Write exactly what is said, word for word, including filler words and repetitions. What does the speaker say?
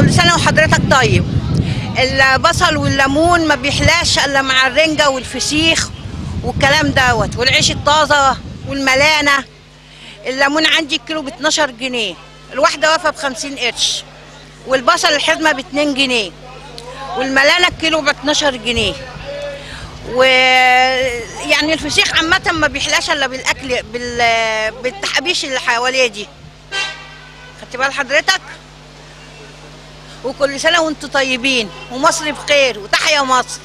كل سنه وحضرتك طيب. البصل والليمون ما بيحلاش الا مع الرنجه والفسيخ والكلام دوت، والعيش الطازه والملانه. الليمون عندي الكيلو ب اتناشر جنيه، الواحده واقفه ب خمسين قرش، والبصل الحزمه ب اتنين جنيه، والملانه الكيلو ب اتناشر جنيه. ويعني الفسيخ عامه ما بيحلاش الا بالاكل بال... بالتحابيش اللي حواليه دي. خدت بال حضرتك؟ وكل سنه وانتم طيبين ومصر بخير وتحيا مصر.